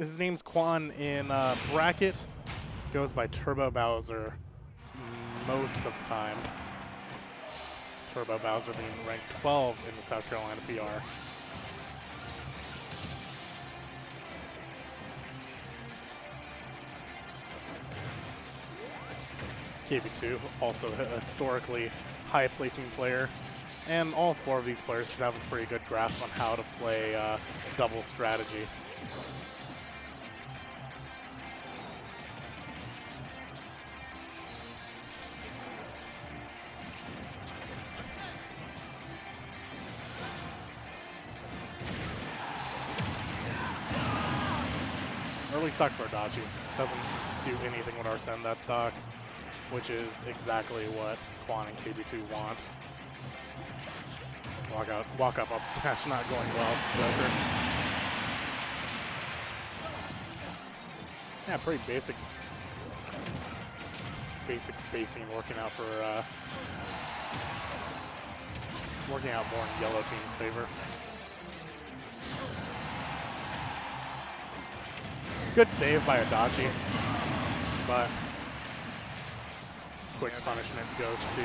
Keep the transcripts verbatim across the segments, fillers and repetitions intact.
his name's Quan in uh, bracket. Goes by Turbo Bowser most of the time. Turbo Bowser being ranked twelve in the South Carolina P R. K B two, also a historically high placing player, and all four of these players should have a pretty good grasp on how to play uh, double strategy. Early stock for Adachi. Doesn't do anything with Arsene that stock, which is exactly what Quan and K B two want. Walk out, walk up, up smash not going well for Joker. Yeah, pretty basic, basic spacing working out for uh, working out more in yellow team's favor. Good save by Adachi, but quick punishment goes to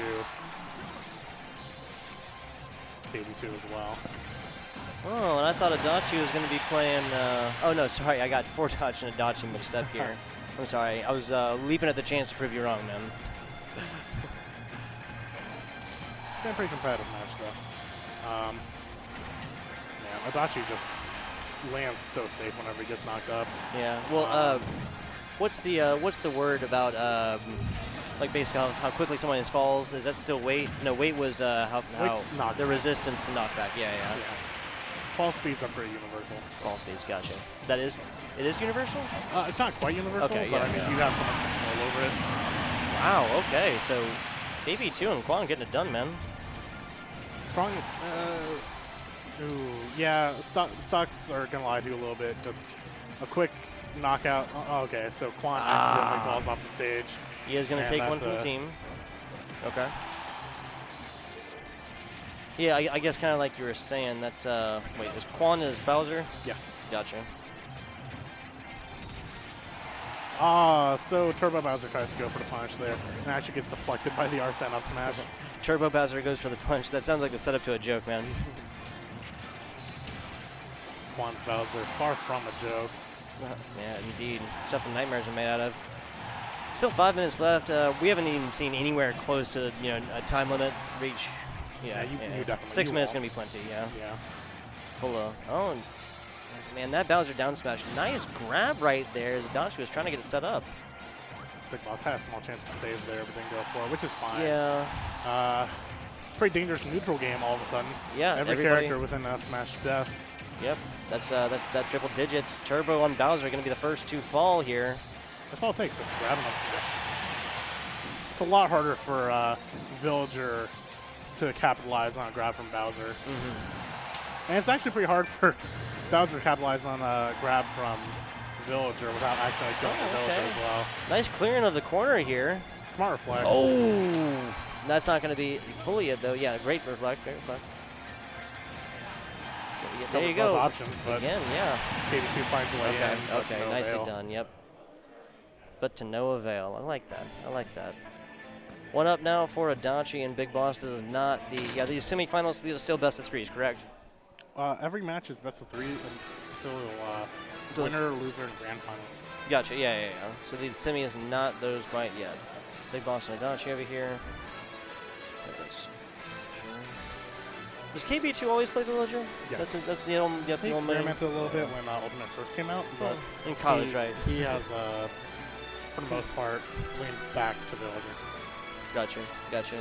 K B two as well. Oh, and I thought Adachi was going to be playing... Uh, oh, no, sorry, I got Fortachi and Adachi mixed up here. I'm sorry, I was uh, leaping at the chance to prove you wrong, man. It's been a pretty competitive match, though. Um, man, Adachi just... lands so safe whenever he gets knocked up. Yeah. Well, um, uh, what's the uh, what's the word about um, like basically how, how quickly someone is falls? Is that still weight? No, weight was uh, how, how the back. resistance to knockback. Yeah, yeah, yeah. Fall speeds are pretty universal. Fall speeds, gotcha. That is, it is universal. Uh, it's not quite universal, okay, but yeah, I mean yeah. you have so much control over it. Wow. Okay. So, K B two and Quan getting it done, man. Strong. Uh, Ooh, yeah, stock, stocks are going to lie to you a little bit. Just a quick knockout. Oh, okay, so Quan ah. accidentally falls off the stage. He is going to take one from the team. Okay. Yeah, I, I guess kind of like you were saying, that's, uh, wait, is Quan is Bowser? Yes. Gotcha. Ah, so Turbo Bowser tries to go for the punch there, and actually gets deflected by the Arsene up smash. Turbo Bowser goes for the punch. That sounds like the setup to a joke, man. Quan's Bowser, far from a joke. Yeah, indeed. Stuff the nightmares are made out of. Still five minutes left. Uh, we haven't even seen anywhere close to you know a time limit reach. Yeah, yeah, you, yeah. you definitely. Six you minutes won't. Gonna be plenty. Yeah. Yeah. Full of. Oh, man, that Bowser down smash. Nice grab right there as Adachi was trying to get it set up. Big Boss had a small chance to save there, but didn't go for it, which is fine. Yeah. Uh, pretty dangerous neutral game all of a sudden. Yeah. Every character within a smash death. Yep, that's, uh, that's that triple digits. Turbo and Bowser are going to be the first to fall here. That's all it takes, just grab him up position. It's a lot harder for uh, Villager to capitalize on a grab from Bowser. Mm-hmm. And it's actually pretty hard for Bowser to capitalize on a grab from Villager without accidentally killing oh, the okay. Villager as well. Nice clearing of the corner here. Smart reflect. Oh, that's not going to be fully it, though. Yeah, great reflect, great reflect. Yeah, there you go. Options, but again, yeah. K B two finds a way okay. in. Okay, no nicely avail. done. Yep. But to no avail. I like that. I like that. One up now for Adachi and Big Boss. This is not the yeah. These semifinals these are still best of threes, correct? Uh, every match is best of three until uh, winner, loser, and grand finals. Gotcha. Yeah, yeah, yeah. So the semi is not those right yet. Big Boss and Adachi over here. There it is. Does K B two always play Villager? Yes. That's, that's the old, that's he the old experimented main. a little bit when uh, Ultimate first came out, but in college, right? He has, uh, for the most part, leaned back to Villager. Gotcha, gotcha.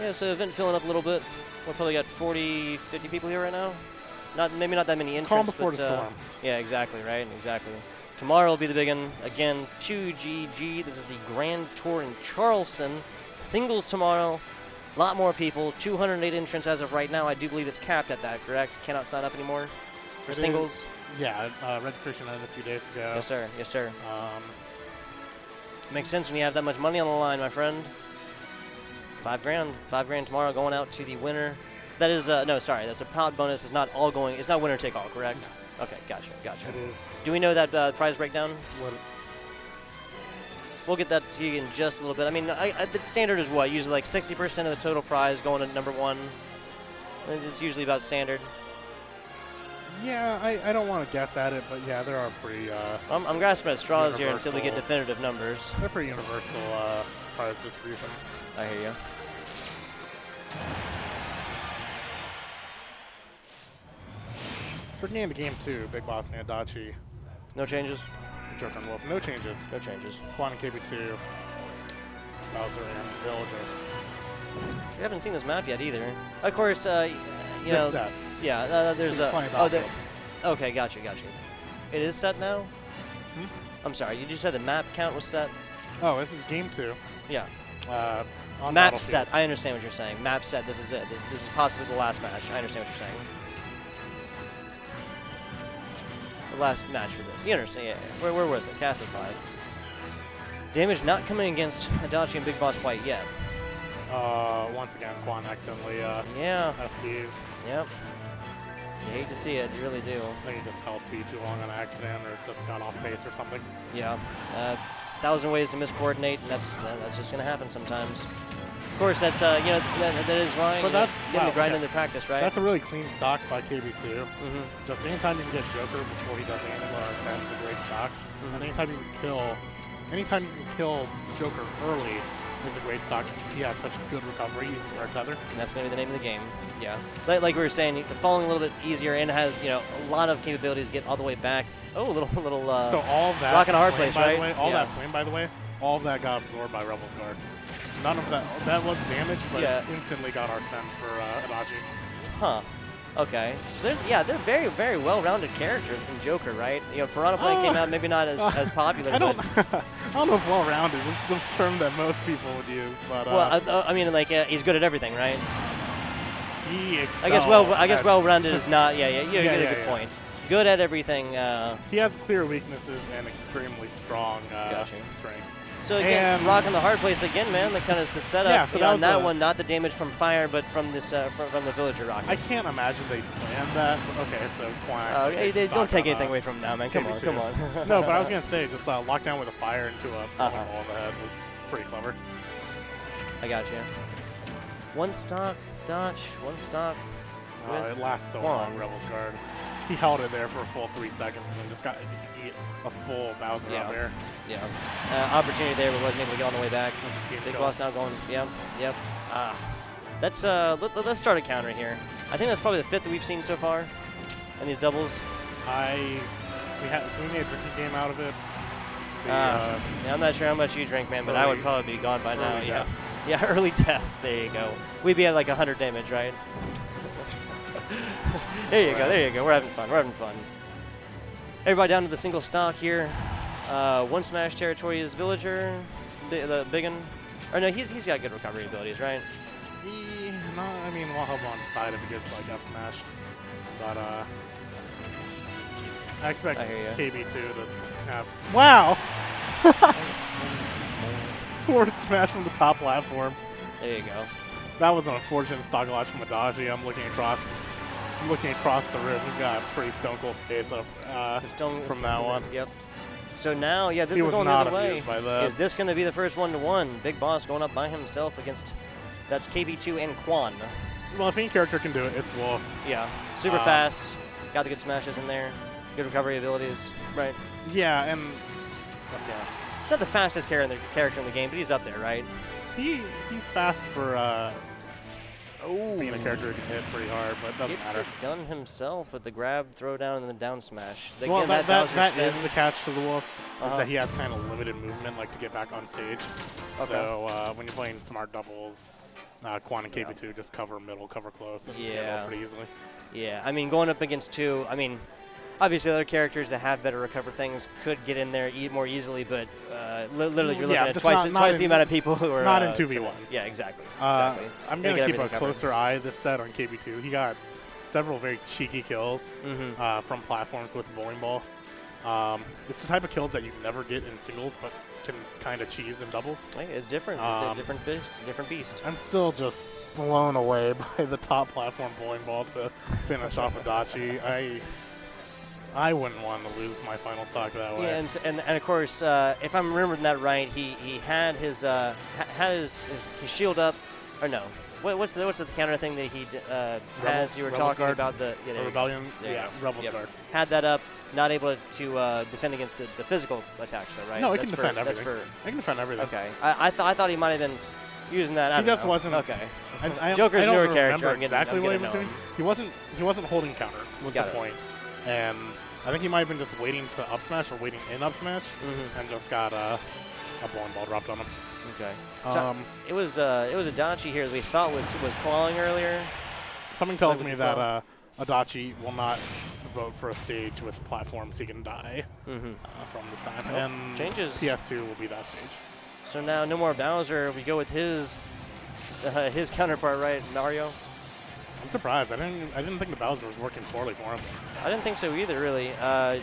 Yeah, so event filling up a little bit. We've probably got forty, fifty people here right now. Not maybe not that many entrants. Calm before but, the uh, storm. Yeah, exactly, right, exactly. Tomorrow will be the big one again. two G G. This is the Grand Tour in Charleston. Singles tomorrow. A lot more people, two hundred eight entrants as of right now. I do believe it's capped at that, correct? Cannot sign up anymore for it singles? Is, yeah, uh, registration ended a few days ago. Yes, sir. Yes, sir. Um, Makes sense when you have that much money on the line, my friend. Five grand. Five grand tomorrow going out to the winner. That is, uh, no, sorry, that's a pot bonus. It's not all going, it's not winner take all, correct? Okay, gotcha, gotcha. It is. Do we know that uh, prize breakdown? What? We'll get that to you in just a little bit. I mean, I, I, the standard is what? Usually like sixty percent of the total prize going to number one. It's usually about standard. Yeah, I, I don't want to guess at it, but yeah, there are pretty... Uh, I'm, I'm grasping at straws here until we get definitive numbers. They're pretty universal uh, prize distributions. I hear you. Speaking of the game two, Big Boss and Adachi. No changes? The Joker and Wolf. No changes. No changes. Quan and K B two. Bowser and Villager. We haven't seen this map yet either. Of course, uh, you know... This set. Yeah, uh, there's a... Oh, there, okay, gotcha, gotcha. It is set now? Hmm? I'm sorry, you just said the map count was set? Oh, this is game two. Yeah. Uh, map set, I understand what you're saying. Map set, this is it. This, this is possibly the last match. I understand what you're saying. The last match for this. You understand, yeah. yeah. We're, we're with it. Cass is live. Damage not coming against Adachi and Big Boss White yet. Uh, once again, Quan accidentally uh, yeah. S Ds. Yep. You hate to see it. You really do. I think he just held B too long on accident or just got off base or something. Yeah. Uh, thousand ways to miscoordinate, and that's uh, that's just going to happen sometimes. Of course, that's, uh, you know, that, that is wrong. But that's... Getting wow, the grind yeah. in the practice, right? That's a really clean stock by K B two. Mm-hmm. Just anytime you can get Joker before he does anything on Arsene is a great stock. Mm-hmm. And anytime you can kill... Anytime you can kill Joker early is a great stock since he has such good recovery even for each other. And that's going to be the name of the game. Yeah. Like, like we were saying, falling a little bit easier and has, you know, a lot of capabilities to get all the way back. Oh, a little, little, uh, so all that rock and a hard place, right? Way, all yeah. that flame, by the way, all of that got absorbed by Rebel's Guard. None of that, that was damage, but yeah. instantly got Arsene for uh, Adachi. Huh. Okay. So there's, yeah, they're very, very well-rounded character from Joker, right? You know, Piranha Plant uh, came out, maybe not as, uh, as popular. I don't, I don't know if well-rounded is the term that most people would use, but... Uh, well, I, I mean, like, uh, he's good at everything, right? He excels. I guess well, I guess well-rounded is not, yeah, yeah, you yeah, get yeah, a good yeah. point. Good at everything. Uh, he has clear weaknesses and extremely strong uh, gotcha. strengths. So again, and rock in the hard place again, man. That kind of is the setup yeah, so that on that one. Not the damage from fire, but from this uh, from, from the villager rocket. I can't imagine they planned that. Okay, so uh, hey, they don't take anything uh, away from now, man. Come on, come on. No, but I was gonna say just uh, lockdown with a fire into a uh -huh. ball in the head was pretty clever. I got you. One stock dodge, one stock. Uh, it lasts so long, long. Rebel's Guard. He held it there for a full three seconds and then just got a full Bowser yeah. up there. Yeah. Uh, opportunity there, but wasn't able to get on the way back. Big Boss now going, yep, yep. Uh, that's, uh, let, let's start a counter here. I think that's probably the fifth that we've seen so far in these doubles. I, if we, had, if we made a drinking game out of it. The, uh, uh, yeah, I'm not sure how much you drink, man, but early, I would probably be gone by now. Yeah. yeah, early death. There you go. We'd be at like one hundred damage, right? There you go, there you go. We're having fun, we're having fun. Everybody down to the single stock here. Uh, one smash territory is Villager, the, the big one. Or no, he's, he's got good recovery abilities, right? Yeah, no, I mean, we'll help on the side if it gets like up smashed. But uh, I expect I K B two to have. Wow! Forward smash from the top platform. There you go. That was an unfortunate stock launch from Adachi. I'm looking across this. Looking across the room, he's got a pretty stone cold face off uh, from that there. one. Yep. So now, yeah, this he is going the other way. By that. Is this going to be the first one to one? Big Boss going up by himself against that's K B two and Quan. Well, if any character can do it, it's Wolf. Yeah, super um, fast. Got the good smashes in there. Good recovery abilities. Right. Yeah, and okay. He's not the fastest character in the game, but he's up there, right? He he's fast for. Uh, Ooh. Being a character who can hit pretty hard, but it doesn't Gets matter. It done himself with the grab, throw down, and the down smash. They well, that, that, that, that is the catch to the Wolf, uh-huh. is that he has kind of limited movement, like to get back on stage. Okay. So uh, when you're playing smart doubles, uh, Quan and K B two yeah. just cover middle, cover close, and yeah. pretty easily. Yeah, I mean, going up against two, I mean, obviously other characters that have better recover things could get in there e more easily, but uh, li literally you're looking yeah, at twice, not, not twice in, the amount of people who are not uh, in two v ones. Yeah, exactly. Uh, exactly. I'm going to keep a closer eye this set on K B two. He got several very cheeky kills mm-hmm. uh, from platforms with the bowling ball. Um, it's the type of kills that you never get in singles, but can kind of cheese in doubles. It's different. Um, it's a different beast. Different beast. I'm still just blown away by the top platform bowling ball to finish off Adachi. I... I wouldn't want to lose my final stock that way. Yeah, and, and, and of course, uh, if I'm remembering that right, he, he had his uh, had his, his, his shield up, or no? What, what's the what's the counter thing that he uh, has? You were Rebel's talking guard. About the, yeah, the rebellion. Yeah, yeah, Rebel's yep. Guard had that up, not able to uh, defend against the, the physical attacks, though, right? No, it can for, defend everything. That's for, I can defend everything. Okay, I I, th I thought he might have been using that. I he just know. wasn't. Okay, I, I, Joker's I don't newer character. Remember exactly what he was doing. Him. He wasn't he wasn't holding counter. Was Got the it. point? And I think he might have been just waiting to up smash or waiting in up smash, mm-hmm. and just got uh, a blowing ball dropped on him. Okay. Um, so it was uh, it was Adachi here that we thought was was clawing earlier. Something tells me that uh, Adachi will not vote for a stage with platforms he can die mm-hmm. uh, from this time. Nope. And changes. P S two will be that stage. So now no more Bowser. We go with his uh, his counterpart, right, Mario? I'm surprised. I didn't. I didn't think the Bowser was working poorly for him. I didn't think so either, really. Uh,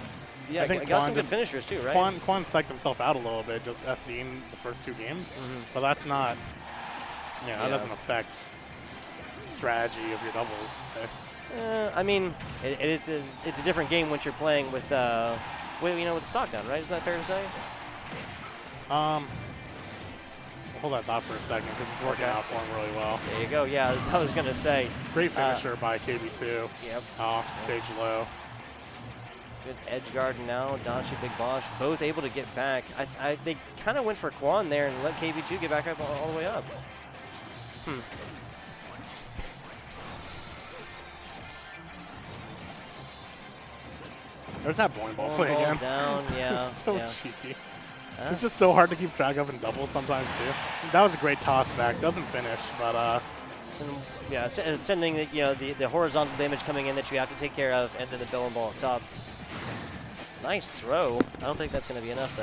yeah, I think got Quan some good finishers too, right? Quan, Quan psyched himself out a little bit, just SDing the first two games. Mm-hmm. But that's not. You know, yeah, that doesn't affect the strategy of your doubles. Uh, I mean, it, it's a it's a different game once you're playing with uh, with you know with the stock down, right? Isn't that fair to say? Um. Hold that thought for a second, because it's working okay. out for him really well. There you go. Yeah, that's what I was going to say. Great finisher uh, by K B two. Yep. Off the stage low. Good edge guard now. Adachi, Big Boss, both able to get back. I, I They kind of went for Quan there and let K B two get back up all, all the way up. Hmm. There's that boing ball play again. Down, yeah. so yeah. cheeky. It's just so hard to keep track of in doubles sometimes, too. That was a great toss back. Doesn't finish, but... Uh, Send, yeah, sending the, you know, the, the horizontal damage coming in that you have to take care of, and then the bowling ball up top. Nice throw. I don't think that's going to be enough,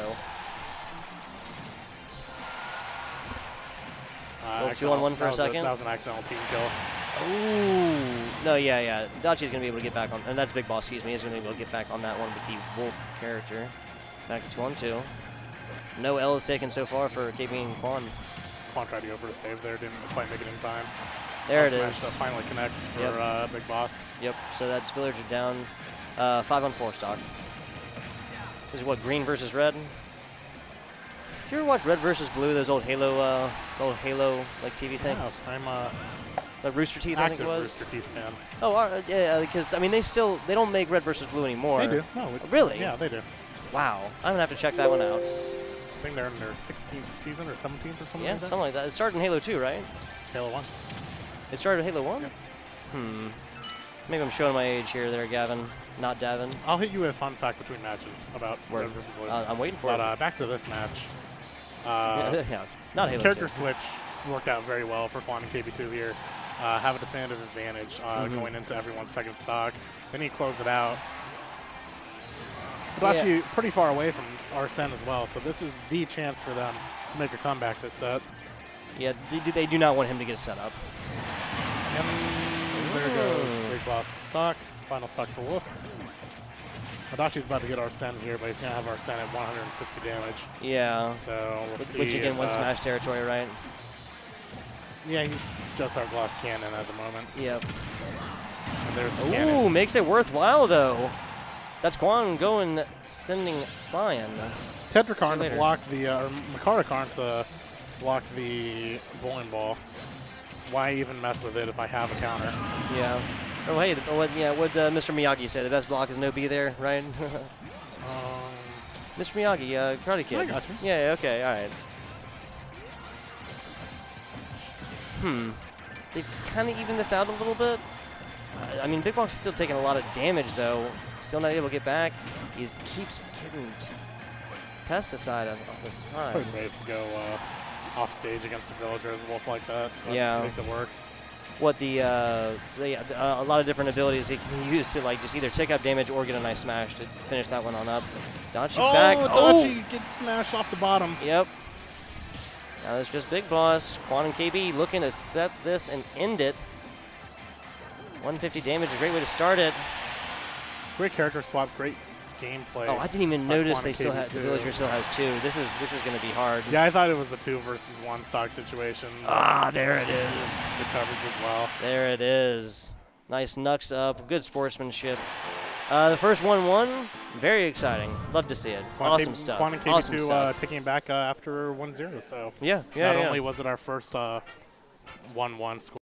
though. Uh, two on one for a second. A, that was an accidental team kill. Ooh. No, yeah, yeah. Dachi's going to be able to get back on... And that's Big Boss, excuse me. He's going to be able to get back on that one with the Wolf character. Back to two on two. No L is taken so far for keeping Quan. Quan tried to go for a save there, didn't quite make it in time. There it is. That finally connects for yep. uh, Big Boss. Yep, so that's Villager down uh, five on four stock. This is what, green versus red? You ever watch Red versus Blue, those old Halo, uh, old Halo like T V things? Yeah, I'm uh, the Rooster Teeth, I think it was. Rooster Teeth fan. Oh, uh, yeah, because I mean they still they don't make Red versus Blue anymore. They do. No, it's, really? Yeah, they do. Wow, I'm gonna have to check that one out. I think they're in their sixteenth season or seventeenth or something yeah, like that. Yeah, something like that. It started in Halo two, right? Halo one. It started in Halo one? Yeah. Hmm. Maybe I'm showing my age here there, Gavin. Not Davin. I'll hit you with a fun fact between matches about Word. Red versus Blue. Uh, I'm waiting for but, it. But uh, back to this match. Uh, yeah, yeah, not Halo character two. Switch worked out very well for Quan and K B two here. Uh, have a definitive advantage uh, mm-hmm. going into everyone's second stock. Then he closed it out. But actually, yeah. pretty far away from Arsene as well, so this is the chance for them to make a comeback this set. Yeah, they do not want him to get set up. And there goes Big Boss stock. Final stock for Wolf. Adachi's about to get Arsene here, but he's going to have Arsene at one hundred sixty damage. Yeah. So we'll see. Which again, one uh, smash territory, right? Yeah, he's just our glass cannon at the moment. Yep. And there's the Ooh, cannon. Makes it worthwhile, though. That's Quan going, sending flying. Tetrakarn to block the, uh, or Makarakarn to block the bowling ball. Why even mess with it if I have a counter? Yeah. Oh, hey, the, what, yeah, what uh, Mister Miyagi said, the best block is no B there, right? um, Mister Miyagi, uh, Karate Kid. I got you. Yeah, okay, all right. Hmm. They've kind of evened this out a little bit. I mean, Big Boss is still taking a lot of damage, though. Still not able to get back. He keeps getting pesticide off the side. It's a way to go uh, off stage against the villagers, Wolf like that. But yeah, makes it work. What the, uh, the uh, a lot of different abilities he can use to like just either take up damage or get a nice smash to finish that one on up. Adachi oh, back. Adachi oh, Adachi gets smashed off the bottom. Yep. Now it's just Big Boss. Quan and K B looking to set this and end it. one fifty damage, a great way to start it. Great character swap, great gameplay. Oh, I didn't even notice they still had the villager still has two. This is this is going to be hard. Yeah, I thought it was a two versus one stock situation. Ah, there it is. Good coverage as well. There it is. Nice nux up, good sportsmanship. Uh, the first one one, very exciting. Love to see it. Quan awesome stuff. Quan and K B two awesome stuff. Uh, taking it back uh, after one zero. So yeah, yeah. Not yeah. only was it our first one one uh, score.